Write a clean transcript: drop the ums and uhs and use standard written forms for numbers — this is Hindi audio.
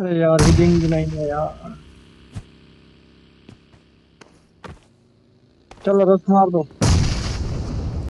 अरे यार हिडिंग नहीं है यार, चलो रस मार दो।